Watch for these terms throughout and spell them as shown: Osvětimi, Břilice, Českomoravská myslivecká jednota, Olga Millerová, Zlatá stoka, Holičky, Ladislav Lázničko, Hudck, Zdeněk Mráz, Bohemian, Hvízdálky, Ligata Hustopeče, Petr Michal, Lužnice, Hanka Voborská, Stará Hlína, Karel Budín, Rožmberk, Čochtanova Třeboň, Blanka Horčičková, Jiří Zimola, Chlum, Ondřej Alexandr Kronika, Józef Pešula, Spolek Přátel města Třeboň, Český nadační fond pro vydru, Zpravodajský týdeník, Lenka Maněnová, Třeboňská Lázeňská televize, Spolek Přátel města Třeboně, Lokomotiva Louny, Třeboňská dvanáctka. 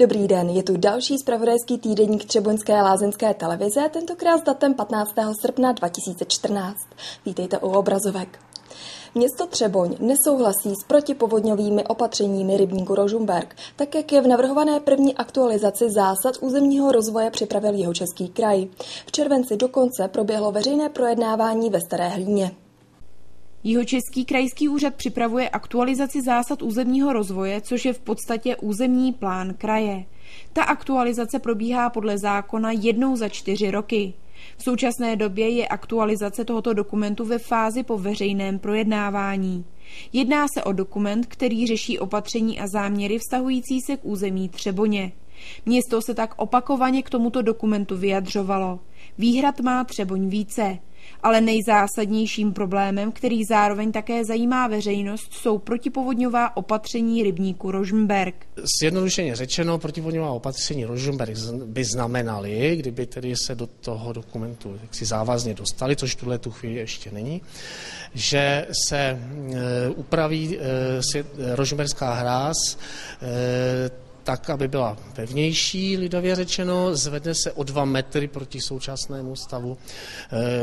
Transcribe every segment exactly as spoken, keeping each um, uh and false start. Dobrý den, je tu další zpravodajský týdeník Třeboňské lázeňské televize, tentokrát s datem patnáctého srpna dva tisíce čtrnáct. Vítejte u obrazovek. Město Třeboň nesouhlasí s protipovodňovými opatřeními rybníku Rožmberk, tak jak je v navrhované první aktualizaci zásad územního rozvoje připravil Jihočeský kraj. V červenci dokonce proběhlo veřejné projednávání ve Staré Hlíně. Jihočeský krajský úřad připravuje aktualizaci zásad územního rozvoje, což je v podstatě územní plán kraje. Ta aktualizace probíhá podle zákona jednou za čtyři roky. V současné době je aktualizace tohoto dokumentu ve fázi po veřejném projednávání. Jedná se o dokument, který řeší opatření a záměry vztahující se k území Třeboně. Město se tak opakovaně k tomuto dokumentu vyjadřovalo. Výhrad má Třeboň více. Ale nejzásadnějším problémem, který zároveň také zajímá veřejnost, jsou protipovodňová opatření rybníku Rožmberk. Zjednodušeně řečeno, protipovodňová opatření Rožmberk by znamenaly, kdyby tedy se do toho dokumentu jaksi závazně dostali, což tuhle tu chvíli ještě není, že se upraví rožmberská hráz tak, aby byla pevnější, lidově řečeno, zvedne se o dva metry proti současnému stavu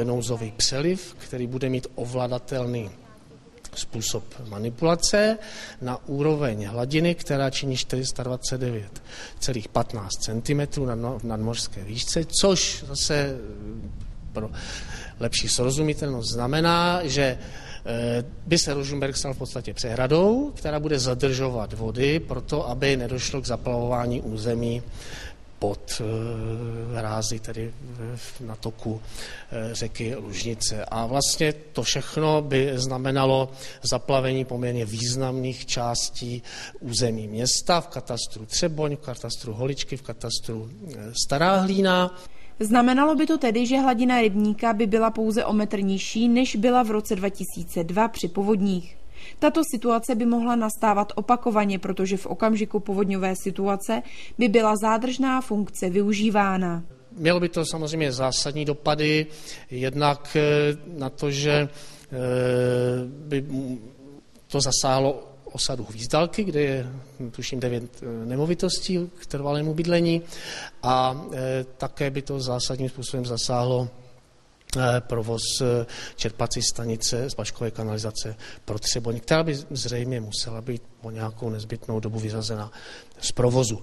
e, nouzový přeliv, který bude mít ovladatelný způsob manipulace na úroveň hladiny, která činí čtyři sta dvacet devět celá patnáct centimetrů na no, nadmořské výšce, což zase pro lepší srozumitelnost znamená, že by se Rožmberk stal v podstatě přehradou, která bude zadržovat vody proto, aby nedošlo k zaplavování území pod hrázy, tedy na toku řeky Lužnice. A vlastně to všechno by znamenalo zaplavení poměrně významných částí území města v katastru Třeboň, v katastru Holičky, v katastru Stará Hlína. Znamenalo by to tedy, že hladina rybníka by byla pouze o metr nižší, než byla v roce dva tisíce dva při povodních. Tato situace by mohla nastávat opakovaně, protože v okamžiku povodňové situace by byla zádržná funkce využívána. Mělo by to samozřejmě zásadní dopady, jednak na to, že by to zasáhlo osadu Hvízdálky, kde je tuším devět nemovitostí k trvalému bydlení a e, také by to zásadním způsobem zasáhlo e, provoz e, čerpací stanice z baškové kanalizace pro Třeboň, která by zřejmě musela být po nějakou nezbytnou dobu vyřazena z provozu.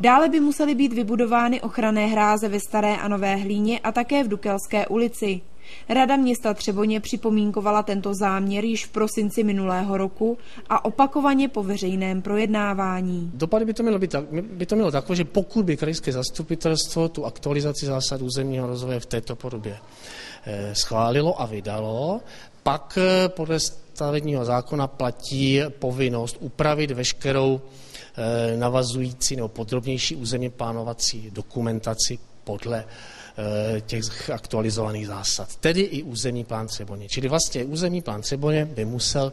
Dále by musely být vybudovány ochranné hráze ve Staré a Nové Hlíně a také v Dukelské ulici. Rada města Třeboně připomínkovala tento záměr již v prosinci minulého roku a opakovaně po veřejném projednávání. Dopady by to mělo, tak, by to mělo takové, že pokud by krajské zastupitelstvo tu aktualizaci zásad územního rozvoje v této podobě schválilo a vydalo, pak podle stavebního zákona platí povinnost upravit veškerou navazující nebo podrobnější územně plánovací dokumentaci podle těch aktualizovaných zásad, tedy i územní plán Třeboně. Čili vlastně územní plán Třeboně by musel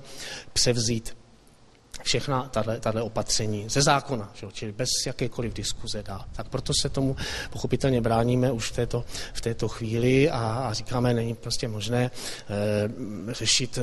převzít všechna tato opatření ze zákona, že? Čili bez jakékoliv diskuze dá. Tak proto se tomu pochopitelně bráníme už v této, v této chvíli a, a říkáme, není prostě možné e, řešit e,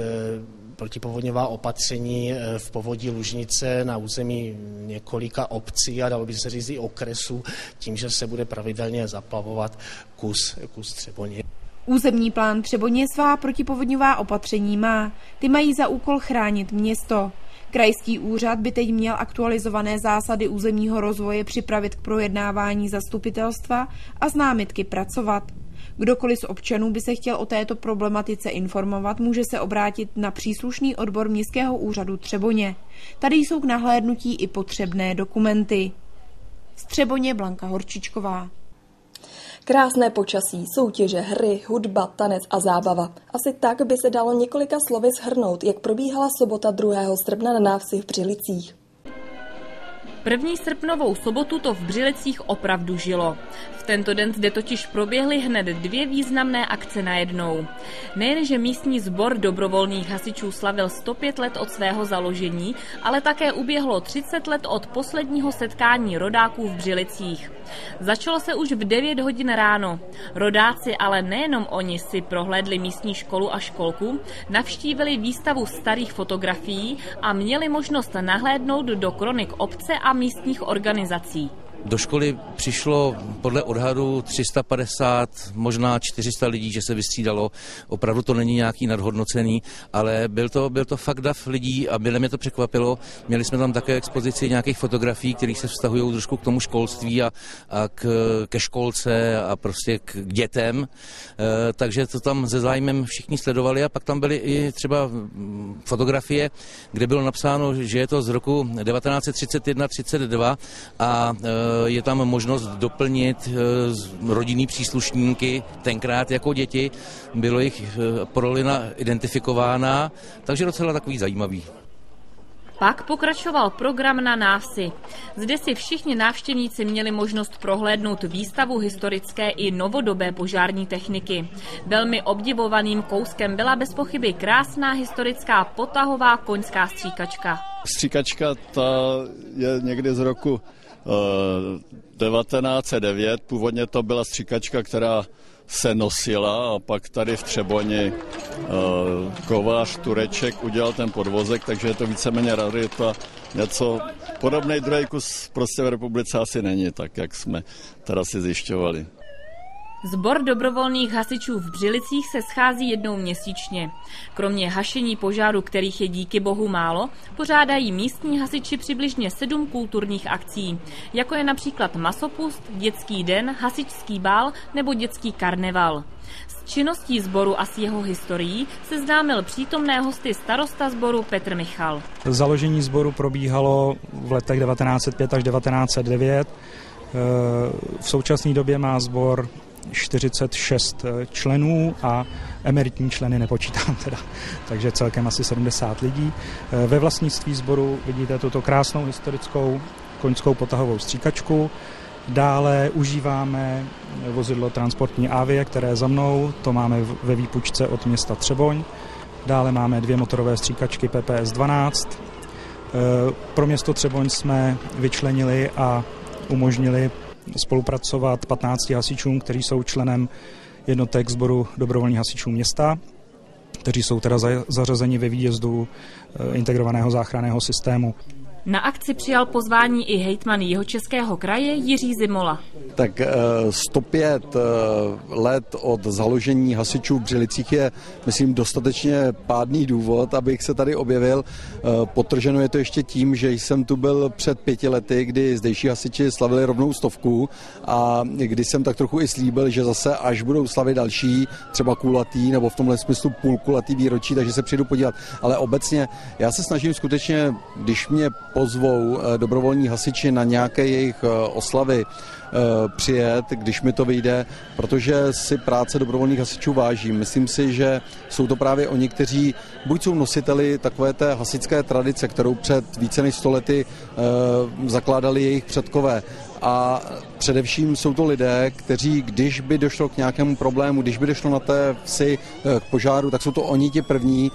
protipovodňová opatření e, v povodí Lužnice na území několika obcí a dalo by se říct i okresů tím, že se bude pravidelně zaplavovat kus, kus Třeboně. Územní plán Třeboně svá protipovodňová opatření má. Ty mají za úkol chránit město. Krajský úřad by teď měl aktualizované zásady územního rozvoje připravit k projednávání zastupitelstva a s námitky pracovat. Kdokoliv z občanů by se chtěl o této problematice informovat, může se obrátit na příslušný odbor Městského úřadu Třeboně. Tady jsou k nahlédnutí i potřebné dokumenty. Z Třeboně Blanka Horčičková. Krásné počasí, soutěže, hry, hudba, tanec a zábava. Asi tak by se dalo několika slovy shrnout, jak probíhala sobota druhého srpna na návsi v Břilicích. První srpnovou sobotu to v Břilicích opravdu žilo. V tento den zde totiž proběhly hned dvě významné akce najednou. Nejenže místní sbor dobrovolných hasičů slavil sto pět let od svého založení, ale také uběhlo třicet let od posledního setkání rodáků v Břilicích. Začalo se už v devět hodin ráno. Rodáci, ale nejenom oni, si prohlédli místní školu a školku, navštívili výstavu starých fotografií a měli možnost nahlédnout do kronik obce a místních organizací. Do školy přišlo podle odhadu tři sta padesát, možná čtyři sta lidí, že se vystřídalo. Opravdu to není nějaký nadhodnocený, ale byl to, byl to fakt dav lidí a byle mě to překvapilo. Měli jsme tam také expozici nějakých fotografií, které se vztahují trošku k tomu školství a, a k, ke školce a prostě k dětem. E, takže to tam se zájmem všichni sledovali a pak tam byly i třeba fotografie, kde bylo napsáno, že je to z roku devatenáct třicet jedna třicet dva a e, je tam možnost doplnit rodinný příslušníky, tenkrát jako děti, bylo jich porolina identifikována, takže docela takový zajímavý. Pak pokračoval program na návsi. Zde si všichni návštěvníci měli možnost prohlédnout výstavu historické i novodobé požární techniky. Velmi obdivovaným kouskem byla bez pochyby krásná historická potahová koňská stříkačka. Stříkačka ta je někdy z roku devatenáct set devět, původně to byla stříkačka, která se nosila a pak tady v Třeboni kovář Tureček udělal ten podvozek, takže je to víceméně rarita. Něco podobný druhý kus prostě v republice asi není, tak jak jsme teda si zjišťovali. Sbor dobrovolných hasičů v Břilicích se schází jednou měsíčně. Kromě hašení požáru, kterých je díky bohu málo, pořádají místní hasiči přibližně sedm kulturních akcí, jako je například masopust, dětský den, hasičský bál nebo dětský karneval. S činností sboru a s jeho historií seznámil přítomné hosty starosta sboru Petr Michal. Založení sboru probíhalo v letech devatenáct set pět až devatenáct set devět. V současné době má sbor čtyřicet šest členů a emeritní členy nepočítám teda, takže celkem asi sedmdesát lidí. Ve vlastnictví sboru vidíte tuto krásnou historickou koňskou potahovou stříkačku. Dále užíváme vozidlo transportní Avie, které je za mnou, to máme ve výpučce od města Třeboň. Dále máme dvě motorové stříkačky P P S dvanáct. Pro město Třeboň jsme vyčlenili a umožnili spolupracovat patnácti hasičům, kteří jsou členem jednotek sboru dobrovolných hasičů města, kteří jsou teda zařazeni ve výjezdu integrovaného záchranného systému. Na akci přijal pozvání i hejtman Jihočeského kraje Jiří Zimola. Tak sto pět let od založení hasičů v Břilicích je, myslím, dostatečně pádný důvod, abych se tady objevil. Podtrženo je to ještě tím, že jsem tu byl před pěti lety, kdy zdejší hasiči slavili rovnou stovku a kdy jsem tak trochu i slíbil, že zase až budou slavit další, třeba kulatý nebo v tomhle smyslu půlkulatý výročí, takže se přijdu podívat. Ale obecně já se snažím skutečně, když mě pozvou dobrovolní hasiči na nějaké jejich oslavy přijet, když mi to vyjde, protože si práce dobrovolných hasičů vážím. Myslím si, že jsou to právě oni, kteří buď jsou nositeli takové té hasičské tradice, kterou před více než sto lety zakládali jejich předkové. A především jsou to lidé, kteří, když by došlo k nějakému problému, když by došlo na té vsi k požáru, tak jsou to oni ti první,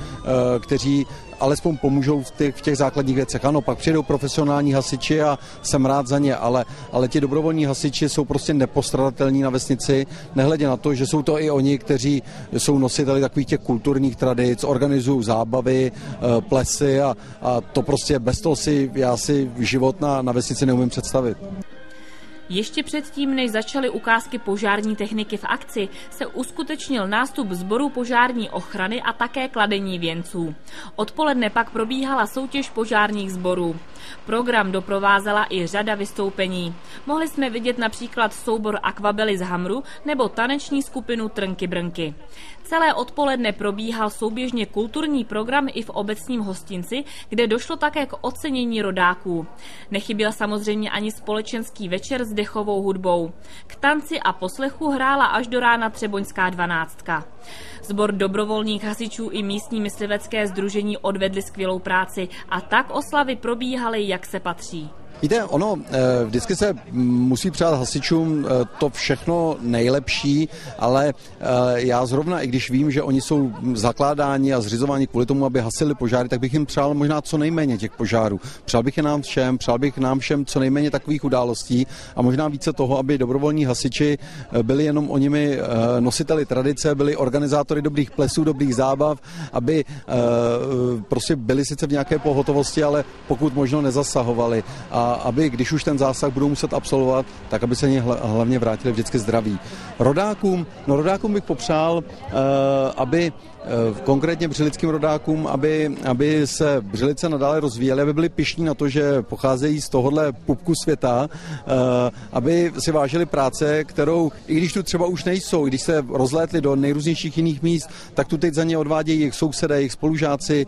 kteří alespoň pomůžou v těch, v těch základních věcech. Ano, pak přijdou profesionální hasiči a jsem rád za ně, ale, ale ti dobrovolní hasiči jsou prostě nepostradatelní na vesnici, nehledě na to, že jsou to i oni, kteří jsou nositeli takových těch kulturních tradic, organizují zábavy, plesy a, a to prostě bez toho si já si život na, na vesnici neumím představit. Ještě předtím, než začaly ukázky požární techniky v akci, se uskutečnil nástup sboru požární ochrany a také kladení věnců. Odpoledne pak probíhala soutěž požárních sborů. Program doprovázela i řada vystoupení. Mohli jsme vidět například soubor Akvabely z Hamru nebo taneční skupinu Trnky Brnky. Celé odpoledne probíhal souběžně kulturní program i v obecním hostinci, kde došlo také k ocenění rodáků. Nechyběl samozřejmě ani společenský večer s dechovou hudbou. K tanci a poslechu hrála až do rána Třeboňská dvanáctka. Sbor dobrovolných hasičů i místní myslivecké sdružení odvedli skvělou práci a tak oslavy probíhaly, jak se patří. Víte, ono vždycky se musí přát hasičům to všechno nejlepší, ale já zrovna, i když vím, že oni jsou zakládáni a zřizováni kvůli tomu, aby hasili požáry, tak bych jim přál možná co nejméně těch požárů. Přál bych je nám všem, přál bych nám všem co nejméně takových událostí a možná více toho, aby dobrovolní hasiči byli jenom oni nimi nositeli tradice, byli organizátory dobrých plesů, dobrých zábav, aby prostě byli sice v nějaké pohotovosti, ale pokud možno nezasahovali. A a aby, když už ten zásah budou muset absolvovat, tak aby se ně hlavně vrátili vždycky zdraví. Rodákům, no rodákům bych popřál, aby konkrétně břilickým rodákům, aby, aby se Břilice nadále rozvíjely, aby byli pyšní na to, že pocházejí z tohohle pupku světa, aby si vážili práce, kterou, i když tu třeba už nejsou, i když se rozlétli do nejrůznějších jiných míst, tak tu teď za ně odvádějí jejich sousedé, jejich spolužáci.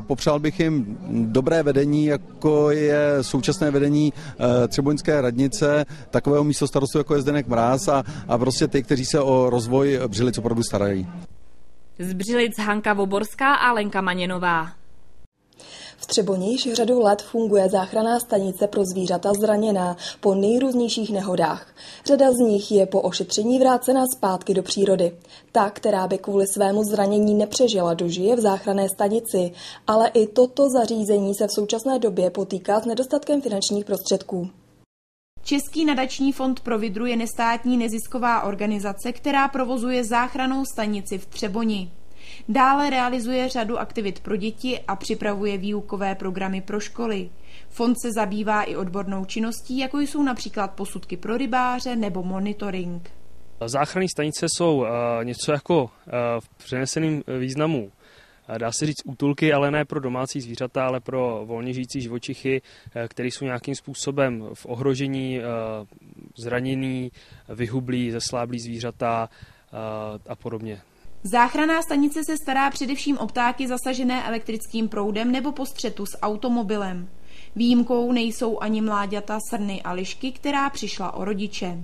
Popřál bych jim dobré vedení, jako je současné vedení třeboňské radnice, takového místostarostu, jako je Zdeněk Mráz, a, a prostě ty, kteří se o rozvoj Břilic opravdu starají. Z Břilic Hanka Voborská a Lenka Maněnová. V Třeboni již řadu let funguje záchranná stanice pro zvířata zraněná po nejrůznějších nehodách. Řada z nich je po ošetření vrácena zpátky do přírody. Ta, která by kvůli svému zranění nepřežila, dožije v záchranné stanici, ale i toto zařízení se v současné době potýká s nedostatkem finančních prostředků. Český nadační fond pro vydru je nestátní nezisková organizace, která provozuje záchrannou stanici v Třeboni. Dále realizuje řadu aktivit pro děti a připravuje výukové programy pro školy. Fond se zabývá i odbornou činností, jako jsou například posudky pro rybáře nebo monitoring. Záchranné stanice jsou něco jako v přeneseném významu, dá se říct, útulky, ale ne pro domácí zvířata, ale pro volně žijící živočichy, které jsou nějakým způsobem v ohrožení, zranění, vyhublí, zesláblí zvířata a podobně. Záchranná stanice se stará především o ptáky zasažené elektrickým proudem nebo po střetu s automobilem. Výjimkou nejsou ani mláďata, srny a lišky, která přišla o rodiče.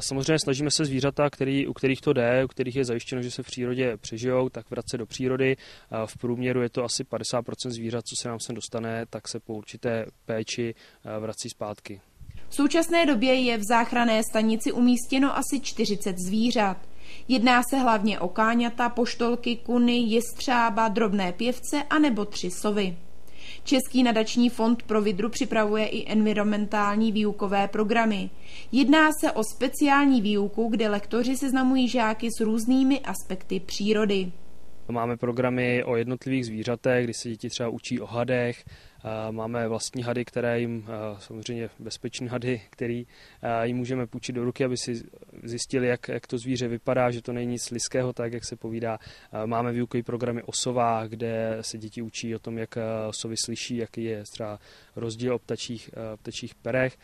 Samozřejmě snažíme se zvířata, který, u kterých to jde, u kterých je zajištěno, že se v přírodě přežijou, tak vracet do přírody. V průměru je to asi padesát procent zvířat, co se nám sem dostane, tak se po určité péči vrací zpátky. V současné době je v záchranné stanici umístěno asi čtyřicet zvířat. Jedná se hlavně o káňata, poštolky, kuny, jestřába, drobné pěvce a nebo tři sovy. Český nadační fond pro vydru připravuje i environmentální výukové programy. Jedná se o speciální výuku, kde lektoři seznamují žáky s různými aspekty přírody. Máme programy o jednotlivých zvířatech, kdy se děti třeba učí o hadech. Máme vlastní hady, které jim, samozřejmě bezpečné hady, které jim můžeme půjčit do ruky, aby si zjistili, jak, jak to zvíře vypadá, že to není nic lidského, tak jak se povídá. Máme výukový programy o sovách, kde se děti učí o tom, jak sovy slyší, jaký je třeba rozdíl o ptačích, ptačích perech.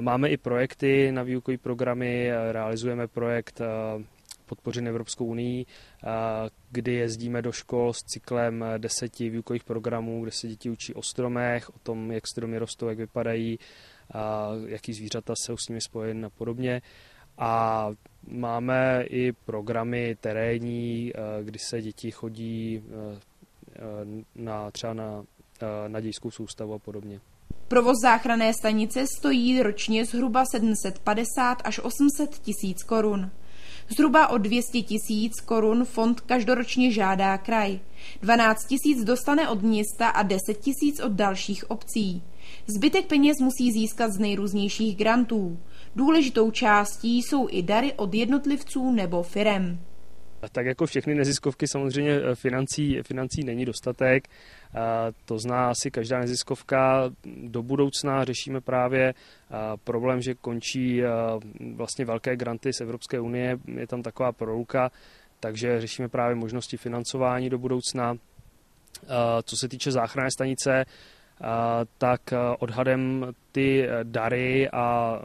Máme i projekty na výukový programy, realizujeme projekt podpořen Evropskou unii, kdy jezdíme do škol s cyklem deseti výukových programů, kde se děti učí o stromech, o tom, jak stromy rostou, jak vypadají, jaký zvířata jsou s nimi spojeny a podobně. A máme i programy terénní, kdy se děti chodí na, třeba na, na dějskou soustavu a podobně. Provoz záchranné stanice stojí ročně zhruba sedm set padesát až osm set tisíc korun. Zhruba o dvě stě tisíc korun fond každoročně žádá kraj. dvanáct tisíc dostane od města a deset tisíc od dalších obcí. Zbytek peněz musí získat z nejrůznějších grantů. Důležitou částí jsou i dary od jednotlivců nebo firem. Tak jako všechny neziskovky samozřejmě financí, financí není dostatek, to zná asi každá neziskovka. Do budoucna řešíme právě problém, že končí vlastně velké granty z Evropské unie, je tam taková proluka, takže řešíme právě možnosti financování do budoucna. Co se týče záchranné stanice, tak odhadem ty dary a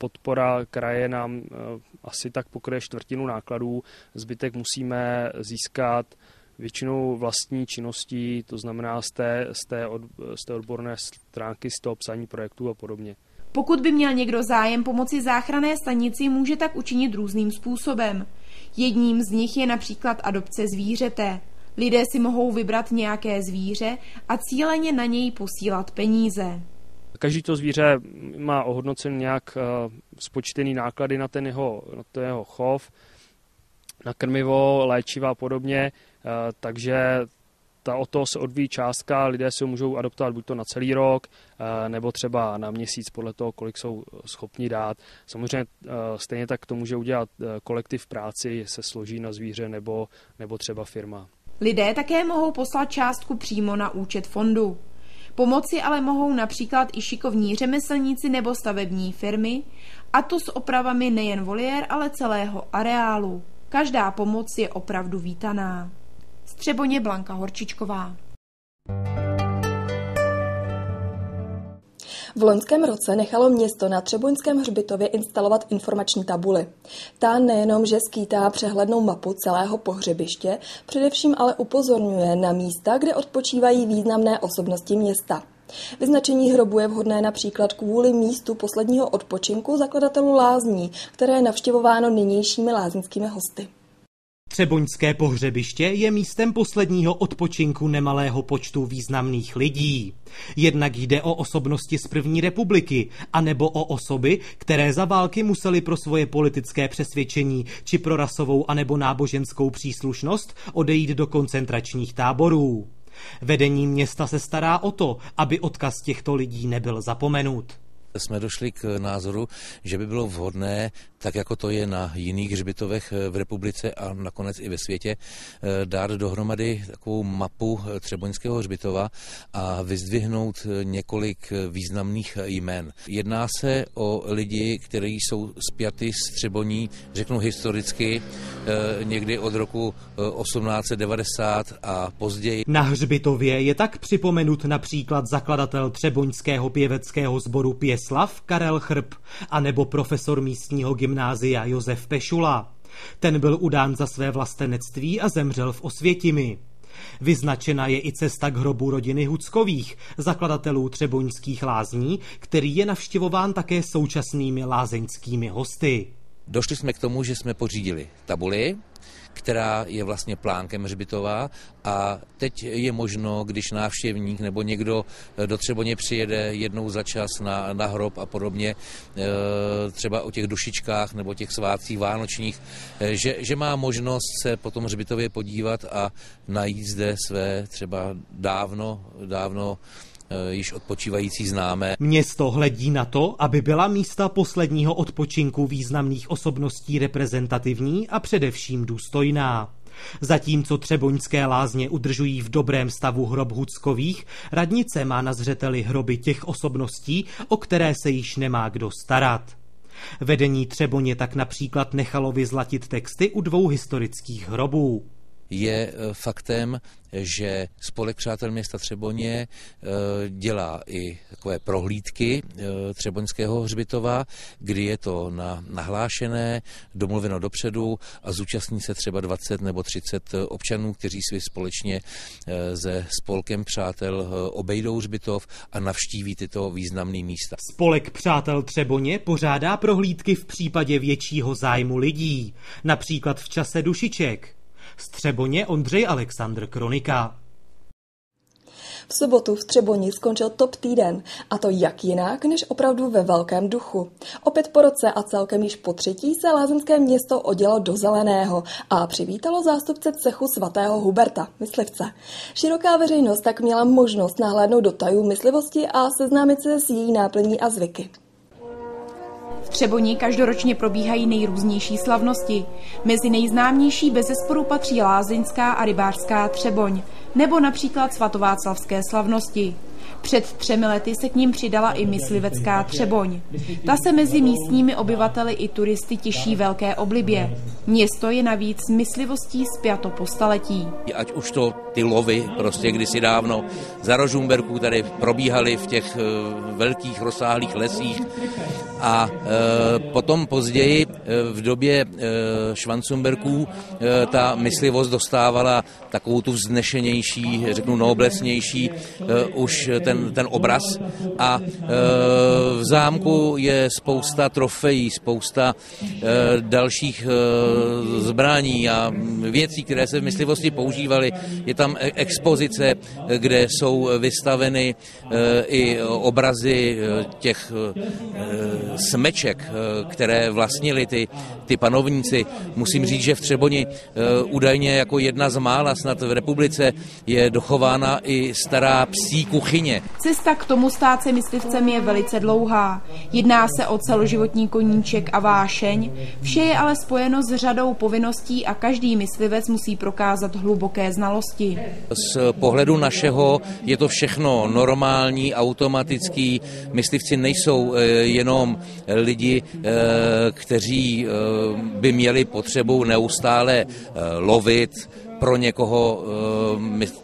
podpora kraje nám asi tak pokryje čtvrtinu nákladů, zbytek musíme získat většinou vlastní činností, to znamená z té, z té, od, z té odborné stránky, z toho psaní projektů a podobně. Pokud by měl někdo zájem pomoci záchranné stanici, může tak učinit různým způsobem. Jedním z nich je například adopce zvířete. Lidé si mohou vybrat nějaké zvíře a cíleně na něj posílat peníze. Každý to zvíře má ohodnocen nějak spočtený náklady na ten jeho, na ten jeho chov, na krmivo, léčiva a podobně, takže ta o toho se odvíjí částka, lidé si ho můžou adoptovat buď to na celý rok, nebo třeba na měsíc, podle toho, kolik jsou schopni dát. Samozřejmě stejně tak to může udělat kolektiv práci, se složí na zvíře nebo, nebo třeba firma. Lidé také mohou poslat částku přímo na účet fondu. Pomoci ale mohou například i šikovní řemeslníci nebo stavební firmy, a to s opravami nejen voliér, ale celého areálu. Každá pomoc je opravdu vítaná. Z Třeboně Blanka Horčičková. V loňském roce nechalo město na Třeboňském hřbitově instalovat informační tabuli. Ta nejenom, že skýtá přehlednou mapu celého pohřebiště, především ale upozorňuje na místa, kde odpočívají významné osobnosti města. Vyznačení hrobu je vhodné například kvůli místu posledního odpočinku zakladatelů lázní, které je navštěvováno nynějšími lázeňskými hosty. Třeboňské pohřebiště je místem posledního odpočinku nemalého počtu významných lidí. Jednak jde o osobnosti z první republiky, anebo o osoby, které za války musely pro svoje politické přesvědčení či pro rasovou anebo náboženskou příslušnost odejít do koncentračních táborů. Vedení města se stará o to, aby odkaz těchto lidí nebyl zapomenut. Jsme došli k názoru, že by bylo vhodné, tak jako to je na jiných hřbitovech v republice a nakonec i ve světě, dát dohromady takovou mapu Třeboňského hřbitova a vyzdvihnout několik významných jmen. Jedná se o lidi, kteří jsou spjaty s Třeboní, řeknu historicky, někdy od roku osmnáct set devadesát a později. Na hřbitově je tak připomenut například zakladatel Třeboňského pěveckého sboru Pěslav Karel Chrb, anebo profesor místního gymnázia Józef Pešula. Ten byl udán za své vlastenectví a zemřel v Osvětimi. Vyznačena je i cesta k hrobu rodiny Huckových, zakladatelů Třeboňských lázní, který je navštěvován také současnými lázeňskými hosty. Došli jsme k tomu, že jsme pořídili tabuli, která je vlastně plánkem hřbitova, a teď je možno, když návštěvník nebo někdo do Třeboně přijede jednou za čas na, na hrob a podobně, třeba o těch dušičkách nebo těch svátcích vánočních, že, že má možnost se po tom hřbitově podívat a najít zde své třeba dávno, dávno již odpočívající známé. Město hledí na to, aby byla místa posledního odpočinku významných osobností reprezentativní a především důstojná. Zatímco Třeboňské lázně udržují v dobrém stavu hrob Huckových, radnice má na zřeteli hroby těch osobností, o které se již nemá kdo starat. Vedení Třeboně tak například nechalo vyzlatit texty u dvou historických hrobů. Je faktem, že Spolek Přátel města Třeboně dělá i takové prohlídky Třeboňského hřbitova, kdy je to nahlášené, domluveno dopředu a zúčastní se třeba dvacet nebo třicet občanů, kteří si společně se Spolkem Přátel obejdou hřbitov a navštíví tyto významné místa. Spolek Přátel Třeboně pořádá prohlídky v případě většího zájmu lidí, například v čase dušiček. Z Třeboně Ondřej Alexandr Kronika. V sobotu v Třeboni skončil top týden, a to jak jinak, než opravdu ve velkém duchu. Opět po roce a celkem již po třetí se lázeňské město odělo do zeleného a přivítalo zástupce cechu svatého Huberta, myslivce. Široká veřejnost tak měla možnost nahlédnout do tajů myslivosti a seznámit se s její náplní a zvyky. V Třeboni každoročně probíhají nejrůznější slavnosti. Mezi nejznámější bezesporu patří lázeňská a rybářská Třeboň, nebo například svatováclavské slavnosti. Před třemi lety se k ním přidala i myslivecká Třeboň. Ta se mezi místními obyvateli i turisty těší velké oblibě. Město je navíc s myslivostí spjato po staletí. Ať už to ty lovy prostě kdysi dávno za Rožmberku tady probíhaly v těch velkých rozsáhlých lesích a e, potom později v době e, Švancumberků e, ta myslivost dostávala takovou tu vznešenější, řeknu noblesnější e, už ten, ten obraz a e, v zámku je spousta trofejí, spousta e, dalších e, zbraní a věcí, které se v myslivosti používaly. Je tam expozice, kde jsou vystaveny e, i obrazy těch e, smeček, které vlastnili ty, ty panovníci. Musím říct, že v Třeboni údajně jako jedna z mála snad v republice je dochována i stará psí kuchyně. Cesta k tomu stát se myslivcem je velice dlouhá. Jedná se o celoživotní koníček a vášeň. Vše je ale spojeno s řadou povinností a každý myslivec musí prokázat hluboké znalosti. Z pohledu našeho je to všechno normální, automatický. Myslivci nejsou jenom lidi, kteří by měli potřebu neustále lovit, pro někoho,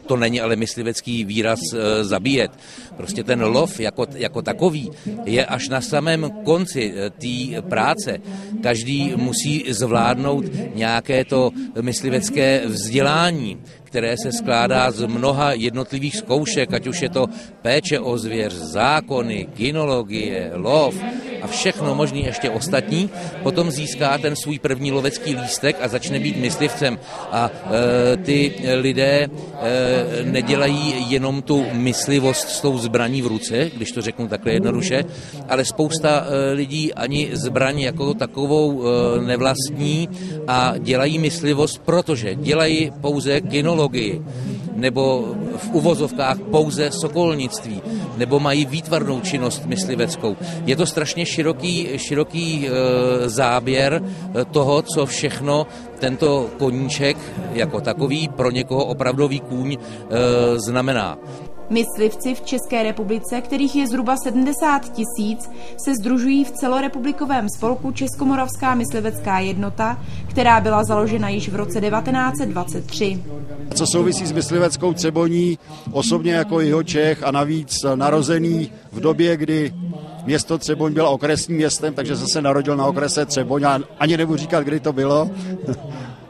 to není ale myslivecký výraz, zabíjet. Prostě ten lov jako, jako takový je až na samém konci té práce. Každý musí zvládnout nějaké to myslivecké vzdělání, které se skládá z mnoha jednotlivých zkoušek, ať už je to péče o zvěř, zákony, kynologie, lov a všechno možné ještě ostatní. Potom získá ten svůj první lovecký lístek a začne být myslivcem. A e, ty lidé e, nedělají jenom tu myslivost s tou zbraní v ruce, když to řeknu takhle jednoduše, ale spousta e, lidí ani zbraň jako takovou e, nevlastní a dělají myslivost, protože dělají pouze kynologii, nebo v uvozovkách pouze sokolnictví, nebo mají výtvarnou činnost mysliveckou. Je to strašně široký, široký záběr toho, co všechno tento koníček jako takový pro někoho opravdový kůň znamená. Myslivci v České republice, kterých je zhruba sedmdesát tisíc, se sdružují v celorepublikovém spolku Českomoravská myslivecká jednota, která byla založena již v roce devatenáct set dvacet tři. Co souvisí s mysliveckou Třeboní, osobně jako Jihočech a navíc narozený v době, kdy město Třeboň bylo okresním městem, takže jsem se narodil na okrese Třeboň a ani nebudu říkat, kdy to bylo,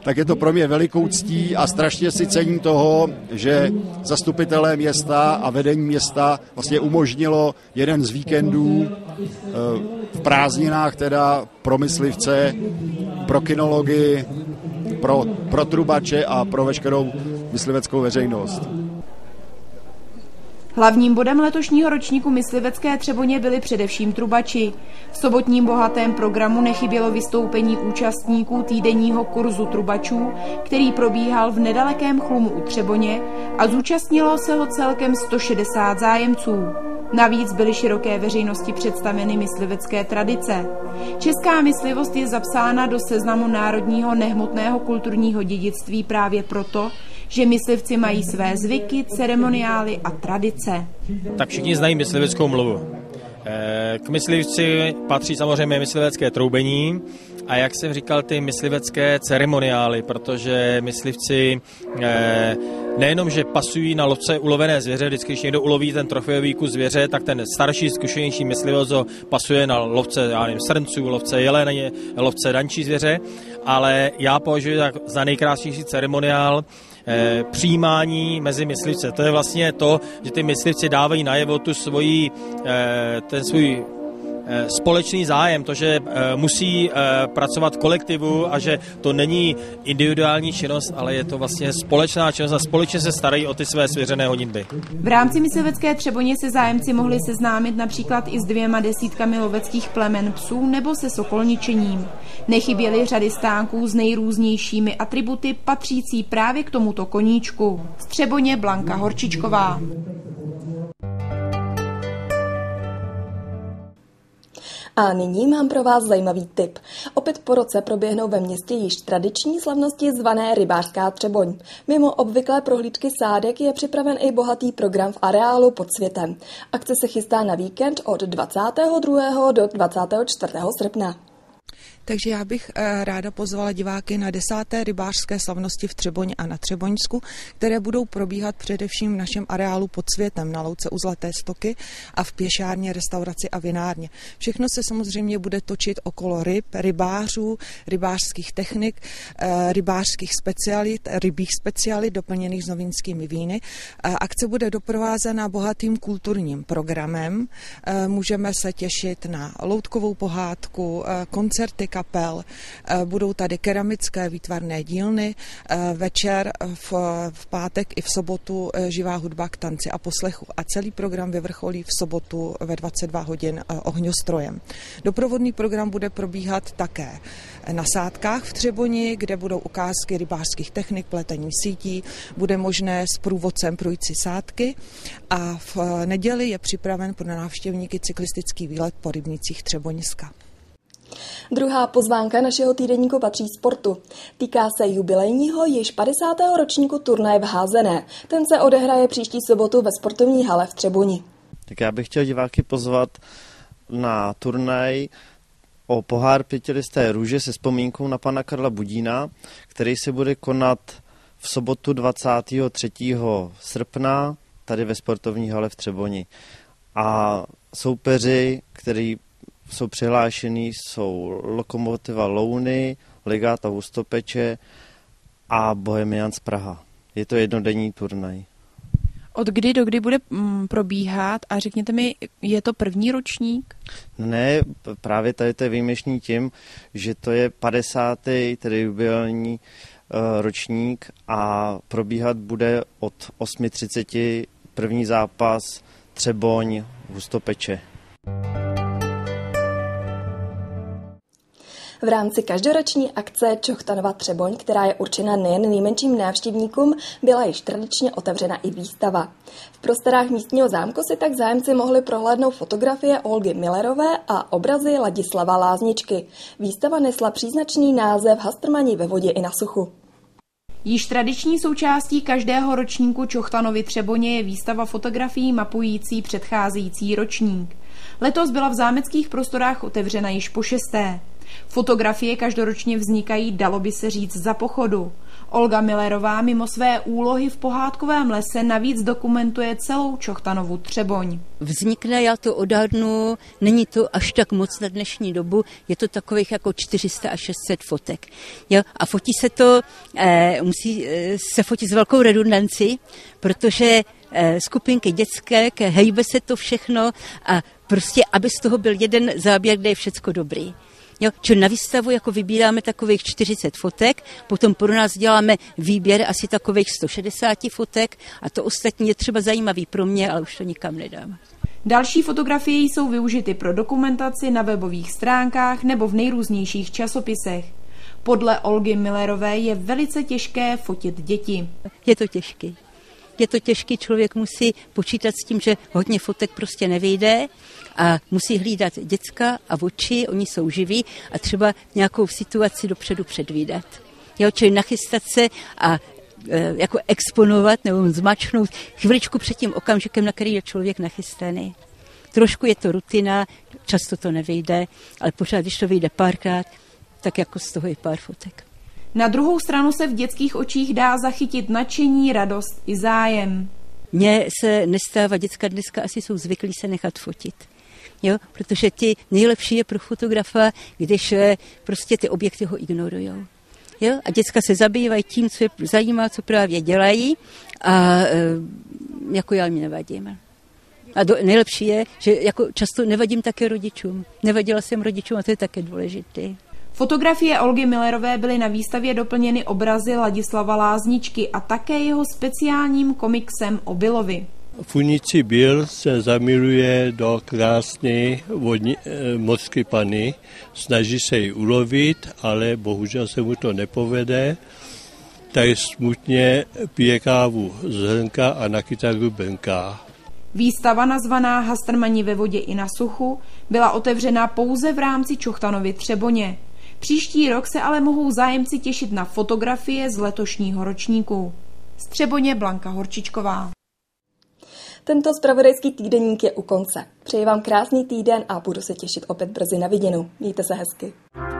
tak je to pro mě velikou ctí a strašně si cením toho, že zastupitelé města a vedení města vlastně umožnilo jeden z víkendů v prázdninách teda pro myslivce, pro kynology, pro, pro trubače a pro veškerou mysliveckou veřejnost. Hlavním bodem letošního ročníku myslivecké Třeboně byli především trubači. V sobotním bohatém programu nechybělo vystoupení účastníků týdenního kurzu trubačů, který probíhal v nedalekém Chlumu u Třeboně a zúčastnilo se ho celkem sto šedesát zájemců. Navíc byly široké veřejnosti představeny myslivecké tradice. Česká myslivost je zapsána do seznamu národního nehmotného kulturního dědictví právě proto, že myslivci mají své zvyky, ceremoniály a tradice. Tak všichni znají mysliveckou mluvu. K myslivci patří samozřejmě myslivecké troubení a jak jsem říkal, ty myslivecké ceremoniály, protože myslivci nejenom, že pasují na lovce ulovené zvěře, vždycky, když někdo uloví ten trofejový kus zvěře, tak ten starší, zkušenější myslivec ho pasuje na lovce, já nevím, srnců, lovce jeleně, lovce dančí zvěře, ale já považuji za nejkrásnější ceremoniál Eh, přijímání mezi myslivce. To je vlastně to, že ty myslivci dávají najevo tu svoji, eh, ten svůj eh, společný zájem, to, že eh, musí eh, pracovat v kolektivu a že to není individuální činnost, ale je to vlastně společná činnost a společně se starají o ty své svěřené honitby. V rámci myslivecké Třeboně se zájemci mohli seznámit například i s dvěma desítkami loveckých plemen psů nebo se sokolničením. Nechyběly řady stánků s nejrůznějšími atributy patřící právě k tomuto koníčku. Z Třeboně Blanka Horčičková. A nyní mám pro vás zajímavý tip. Opět po roce proběhnou ve městě již tradiční slavnosti zvané Rybářská Třeboň. Mimo obvyklé prohlídky sádek je připraven i bohatý program v areálu pod světem. Akce se chystá na víkend od dvacátého druhého do dvacátého čtvrtého srpna. Takže já bych ráda pozvala diváky na desáté rybářské slavnosti v Třeboni a na Třeboňsku, které budou probíhat především v našem areálu pod světem na louce u Zlaté stoky a v pěšárně, restauraci a vinárně. Všechno se samozřejmě bude točit okolo ryb, rybářů, rybářských technik, rybářských specialit, rybích specialit doplněných s novínskými víny. Akce bude doprovázena bohatým kulturním programem. Můžeme se těšit na loutkovou pohádku, koncerty, kapel, budou tady keramické výtvarné dílny, večer v, v pátek i v sobotu živá hudba k tanci a poslechu a celý program vyvrcholí v sobotu ve dvacet dva hodin ohňostrojem. Doprovodný program bude probíhat také na sádkách v Třeboni, kde budou ukázky rybářských technik, pletení sítí, bude možné s průvodcem projít si sádky a v neděli je připraven pro návštěvníky cyklistický výlet po rybnicích Třeboňska. Druhá pozvánka našeho týdenníku patří sportu. Týká se jubilejního již padesátého ročníku turnaje v házené. Ten se odehraje příští sobotu ve sportovní hale v Třeboni. Tak já bych chtěl diváky pozvat na turnaj o pohár pětilisté růže se vzpomínkou na pana Karla Budína, který se bude konat v sobotu dvacátého třetího srpna tady ve sportovní hale v Třeboni. A soupeři, který jsou přihlášený, jsou Lokomotiva Louny, Ligata Hustopeče a Bohemian z Praha. Je to jednodenní turnaj. Od kdy do kdy bude probíhat a řekněte mi, je to první ročník? Ne, právě tady to je výjimečný tím, že to je padesátý tedy jubilejní ročník a probíhat bude od osmi třiceti první zápas Třeboň Hustopeče. V rámci každoroční akce Čochtanova Třeboň, která je určena nejen nejmenším návštěvníkům, byla již tradičně otevřena i výstava. V prostorách místního zámku si tak zájemci mohli prohlédnout fotografie Olgy Millerové a obrazy Ladislava Lázničky. Výstava nesla příznačný název Hastrmani ve vodě i na suchu. Již tradiční součástí každého ročníku Čochtanovy Třeboně je výstava fotografií mapující předcházející ročník. Letos byla v zámeckých prostorách otevřena již po šesté. Fotografie každoročně vznikají, dalo by se říct, za pochodu. Olga Millerová mimo své úlohy v pohádkovém lese navíc dokumentuje celou Čochtanovu Třeboň. Vznikne, já to odhadnu, není to až tak moc na dnešní dobu, je to takových jako čtyři sta až šest set fotek. Jo? A fotí se to, eh, musí eh, se fotit s velkou redundancí, protože eh, skupinky dětské, hejbe se to všechno a prostě, aby z toho byl jeden záběr, kde je všecko dobrý. Jo, čo na výstavu jako vybíráme takových čtyřicet fotek, potom pro nás děláme výběr asi takových sto šedesát fotek a to ostatní je třeba zajímavý pro mě, ale už to nikam nedám. Další fotografie jsou využity pro dokumentaci na webových stránkách nebo v nejrůznějších časopisech. Podle Olgy Millerové je velice těžké fotit děti. Je to těžké. Je to těžký, člověk musí počítat s tím, že hodně fotek prostě nevyjde a musí hlídat děcka a oči, oni jsou živí a třeba nějakou situaci dopředu předvídat. Jo, čili nachystat se a e, jako exponovat nebo zmačknout chviličku před tím okamžikem, na který je člověk nachystaný. Trošku je to rutina, často to nevyjde, ale pořád, když to vyjde párkrát, tak jako z toho je pár fotek. Na druhou stranu se v dětských očích dá zachytit nadšení, radost i zájem. Mně se nestává, děcka dneska asi jsou zvyklí se nechat fotit. Jo? Protože ty nejlepší je pro fotografa, když prostě ty objekty ho ignorujou. Jo? A děcka se zabývají tím, co je zajímá, co právě dělají a jako já jim nevadím. A do, nejlepší je, že jako často nevadím také rodičům. Nevadila jsem rodičům a to je také důležité. Fotografie Olgy Millerové byly na výstavě doplněny obrazy Ladislava Lázničky a také jeho speciálním komiksem o Bilovi. Funici Bill se zamiluje do krásné vodní, mořské pany, snaží se ji ulovit, ale bohužel se mu to nepovede, tak smutně pije kávu z hrnka a na kytaru brnká. Výstava nazvaná Hastrmani ve vodě i na suchu byla otevřena pouze v rámci Čochtanovy Třeboně. Příští rok se ale mohou zájemci těšit na fotografie z letošního ročníku. Z Třeboně Blanka Horčičková. Tento zpravodajský týdeník je u konce. Přeji vám krásný týden a budu se těšit opět brzy na viděnou. Mějte se hezky.